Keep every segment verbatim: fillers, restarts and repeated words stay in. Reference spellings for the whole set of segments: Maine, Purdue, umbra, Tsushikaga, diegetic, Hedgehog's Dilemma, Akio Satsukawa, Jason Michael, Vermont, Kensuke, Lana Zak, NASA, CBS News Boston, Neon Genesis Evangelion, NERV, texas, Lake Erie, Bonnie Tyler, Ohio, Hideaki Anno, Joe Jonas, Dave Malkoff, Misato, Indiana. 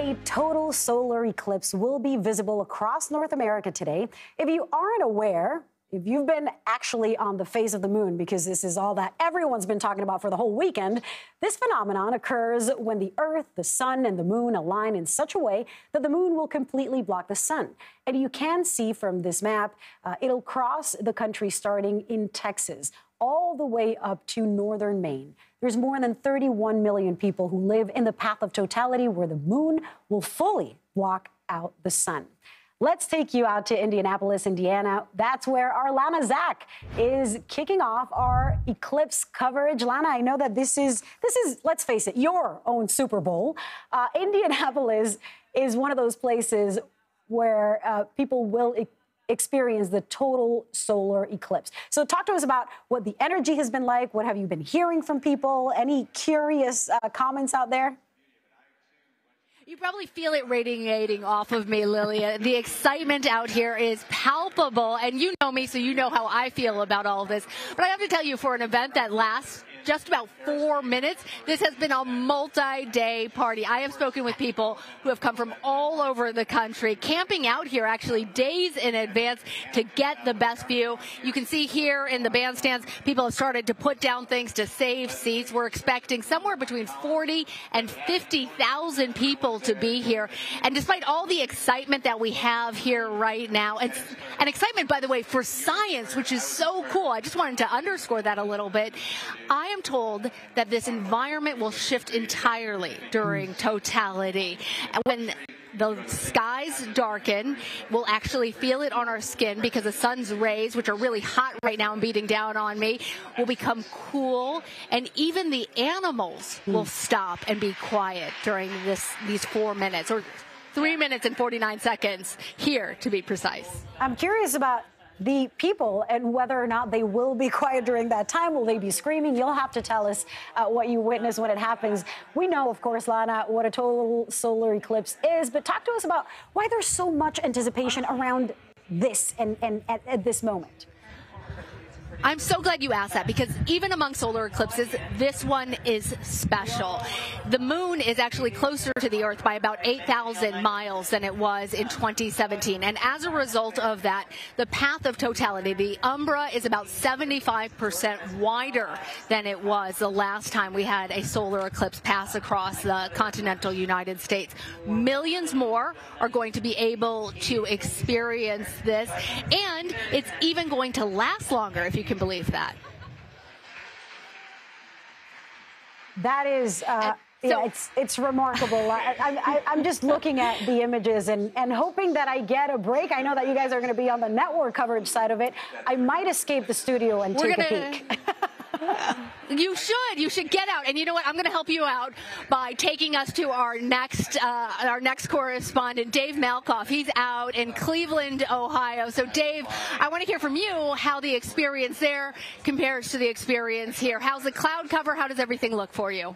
A total solar eclipse will be visible across North America today. If you aren't aware, if you've been actually on the face of the moon, because this is all that everyone's been talking about for the whole weekend, this phenomenon occurs when the Earth, the sun, and the moon align in such a way that the moon will completely block the sun. And you can see from this map, uh, it'll cross the country starting in Texas, all the way up to northern Maine. There's more than thirty-one million people who live in the path of totality where the moon will fully block out the sun. Let's take you out to Indianapolis, Indiana. That's where our Lana Zak is kicking off our eclipse coverage. Lana, I know that this is, this is, let's face it, your own Super Bowl. Uh, Indianapolis is one of those places where uh, people will e- experience the total solar eclipse. So talk to us about what the energy has been like. What have you been hearing from people? Any curious uh, comments out there? You probably feel it radiating off of me, Lilia. The excitement out here is palpable, and you know me, so you know how I feel about all this. But I have to tell you, for an event that lasts just about four minutes, this has been a multi-day party. I have spoken with people who have come from all over the country, camping out here actually days in advance to get the best view. You can see here in the bandstands, people have started to put down things to save seats. We're expecting somewhere between forty and fifty thousand people to be here. And despite all the excitement that we have here right now, and, and excitement, by the way, for science, which is so cool. I just wanted to underscore that a little bit. I I am told that this environment will shift entirely during totality. When the skies darken, we'll actually feel it on our skin because the sun's rays, which are really hot right now and beating down on me, will become cool. And even the animals mm. will stop and be quiet during this these four minutes, or three minutes and forty-nine seconds here, to be precise. I'm curious about the people and whether or not they will be quiet during that time. Will they be screaming? You'll have to tell us uh, what you witness when it happens. We know, of course, Lana, what a total solar eclipse is, but talk to us about why there's so much anticipation around this and, and at, at this moment. I'm so glad you asked that, because even among solar eclipses, this one is special. The moon is actually closer to the Earth by about eight thousand miles than it was in twenty seventeen. And as a result of that, the path of totality, the umbra, is about seventy-five percent wider than it was the last time we had a solar eclipse pass across the continental United States. Millions more are going to be able to experience this, and it's even going to last longer, if you can believe that. That is, uh, so, yeah, it's it's remarkable. I, I, I'm just looking at the images and, and hoping that I get a break. I know that you guys are going to be on the network coverage side of it. I might escape the studio and We're take gonna... a peek. You should. You should get out. And you know what? I'm going to help you out by taking us to our next uh, our next correspondent, Dave Malkoff. He's out in Cleveland, Ohio. So, Dave, I want to hear from you how the experience there compares to the experience here. How's the cloud cover? How does everything look for you?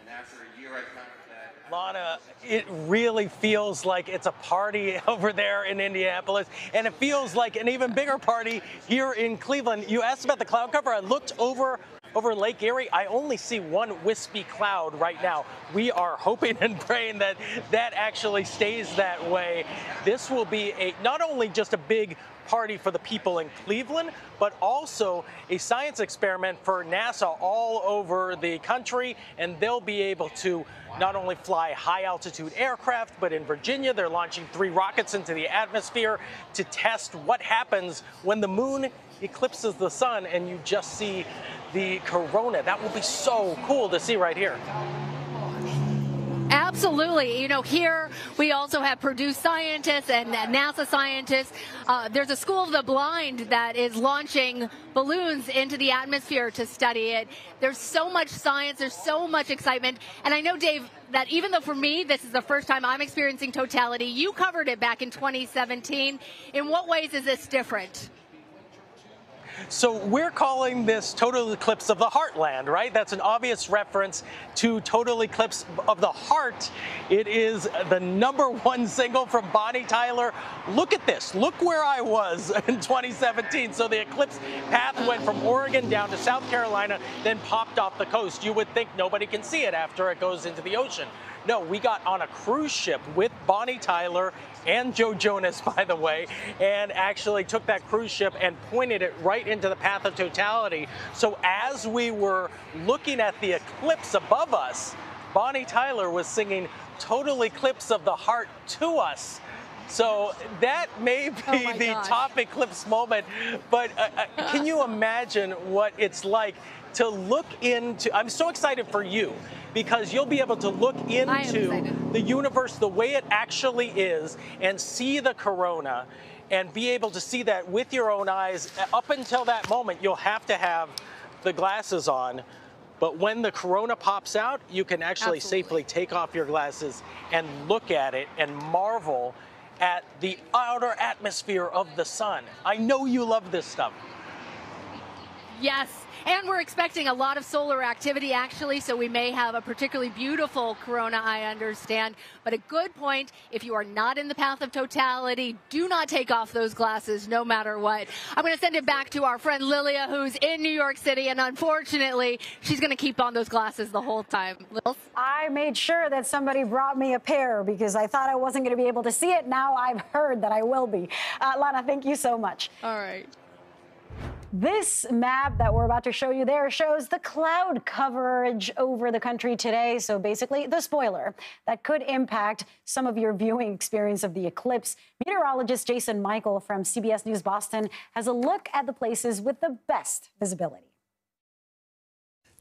Lana, it really feels like it's a party over there in Indianapolis, and it feels like an even bigger party here in Cleveland. You asked about the cloud cover. I looked over Over Lake Erie, I only see one wispy cloud right now. We are hoping and praying that that actually stays that way. This will be a not only just a big party for the people in Cleveland, but also a science experiment for NASA all over the country, and they'll be able to not only fly high-altitude aircraft, but in Virginia, they're launching three rockets into the atmosphere to test what happens when the moon eclipses the sun and you just see the corona. That will be so cool to see right here. Absolutely. You know, here we also have Purdue scientists and NASA scientists. Uh, there's a school of the blind that is launching balloons into the atmosphere to study it. There's so much science. There's so much excitement. And I know, Dave, that even though for me this is the first time I'm experiencing totality, you covered it back in twenty seventeen. In what ways is this different? So we're calling this total eclipse of the heartland, right? That's an obvious reference to total eclipse of the heart. It is the number one single from Bonnie Tyler. Look at this. Look where I was in twenty seventeen. So the eclipse path went from Oregon down to South Carolina, then popped off the coast. You would think nobody can see it after it goes into the ocean. No, we got on a cruise ship with Bonnie Tyler and Joe Jonas, by the way, and actually took that cruise ship and pointed it right into the path of totality. So as we were looking at the eclipse above us, Bonnie Tyler was singing Total Eclipse of the Heart to us. So that may be oh the gosh. top eclipse moment, but uh, uh, can you imagine what it's like to look into? I'm so excited for you because you'll be able to look into the universe the way it actually is and see the corona and be able to see that with your own eyes. Up until that moment, you'll have to have the glasses on. But when the corona pops out, you can actually Absolutely. safely take off your glasses and look at it and marvel at the outer atmosphere of the sun. I know you love this stuff. Yes, and we're expecting a lot of solar activity, actually, so we may have a particularly beautiful corona, I understand. But a good point, if you are not in the path of totality, do not take off those glasses, no matter what. I'm going to send it back to our friend Lilia, who's in New York City, and unfortunately, she's going to keep on those glasses the whole time. Lils? I made sure that somebody brought me a pair because I thought I wasn't going to be able to see it. Now I've heard that I will be. Uh, Lana, thank you so much. All right. This map that we're about to show you there shows the cloud coverage over the country today. So basically, the spoiler that could impact some of your viewing experience of the eclipse. Meteorologist Jason Michael from C B S News Boston has a look at the places with the best visibility.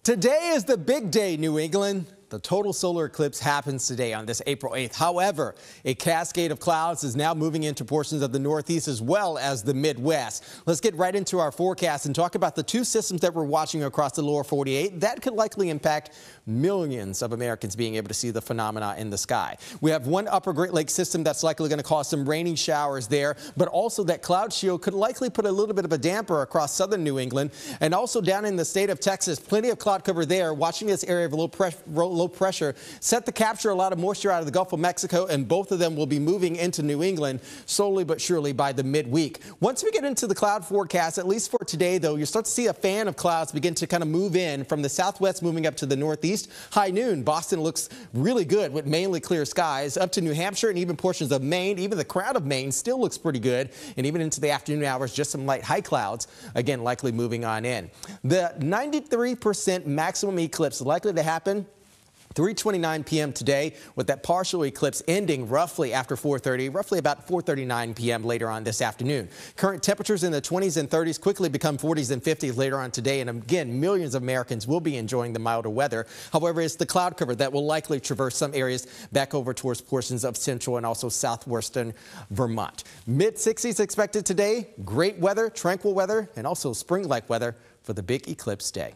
Today is the big day, New England. The total solar eclipse happens today on this April eighth. However, a cascade of clouds is now moving into portions of the Northeast as well as the Midwest. Let's get right into our forecast and talk about the two systems that we're watching across the lower forty-eight that could likely impact millions of Americans being able to see the phenomena in the sky. We have one upper Great Lakes system that's likely going to cause some rainy showers there, but also that cloud shield could likely put a little bit of a damper across southern New England and also down in the state of Texas. Plenty of clouds cover there, watching this area of low, pres low pressure set to capture a lot of moisture out of the Gulf of Mexico, and both of them will be moving into New England slowly but surely by the midweek. Once we get into the cloud forecast, at least for today, though, you start to see a fan of clouds begin to kind of move in from the southwest, moving up to the northeast. High noon, Boston looks really good with mainly clear skies up to New Hampshire and even portions of Maine. Even the crown of Maine still looks pretty good, and even into the afternoon hours, just some light high clouds again, likely moving on in. The ninety-three percent maximum eclipse likely to happen three twenty-nine p m today, with that partial eclipse ending roughly after four thirty, roughly about four thirty-nine p m later on this afternoon. Current temperatures in the twenties and thirties quickly become forties and fifties later on today, and again, millions of Americans will be enjoying the milder weather. However, it's the cloud cover that will likely traverse some areas back over towards portions of central and also southwestern Vermont. Mid sixties expected today. Great weather, tranquil weather, and also spring-like weather for the big eclipse day.